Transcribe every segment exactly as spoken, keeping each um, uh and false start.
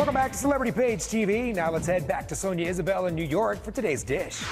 Welcome back to Celebrity Page T V. Now let's head back to Sonia Isabel in New York for today's dish.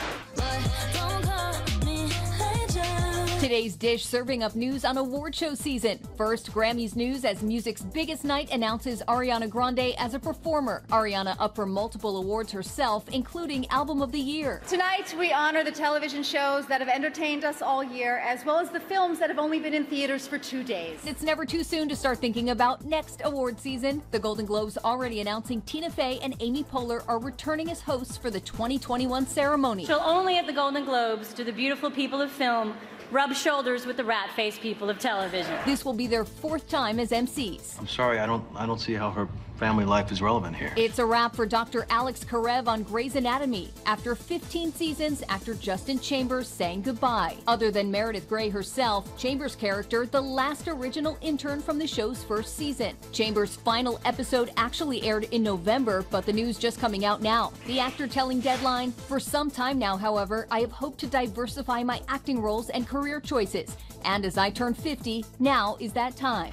Today's dish serving up news on award show season. First, Grammys news as music's biggest night announces Ariana Grande as a performer. Ariana up for multiple awards herself, including Album of the Year. Tonight, we honor the television shows that have entertained us all year, as well as the films that have only been in theaters for two days. It's never too soon to start thinking about next award season. The Golden Globes already announcing Tina Fey and Amy Poehler are returning as hosts for the twenty twenty-one ceremony. So only at the Golden Globes do the beautiful people of film rub shoulders with the rat-faced people of television. This will be their fourth time as M Cs. I'm sorry, I don't, I don't see how her family life is relevant here. It's a wrap for Doctor Alex Karev on Grey's Anatomy after fifteen seasons after Justin Chambers saying goodbye. Other than Meredith Grey herself, Chambers' character, the last original intern from the show's first season. Chambers' final episode actually aired in November, but the news just coming out now. The actor telling Deadline, for some time now, however, I have hoped to diversify my acting roles and career career choices, and as I turn fifty, now is that time.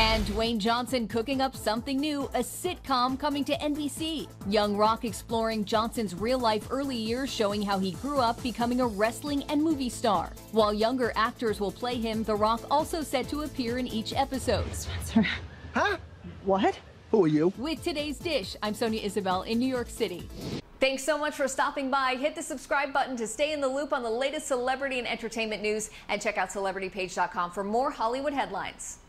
And Dwayne Johnson cooking up something new, a sitcom coming to N B C. Young Rock exploring Johnson's real-life early years, showing how he grew up becoming a wrestling and movie star. While younger actors will play him, The Rock also set to appear in each episode. Spencer. Huh? What? Who are you? With today's dish, I'm Sonia Isabel in New York City. Thanks so much for stopping by. Hit the subscribe button to stay in the loop on the latest celebrity and entertainment news, and check out celebrity page dot com for more Hollywood headlines.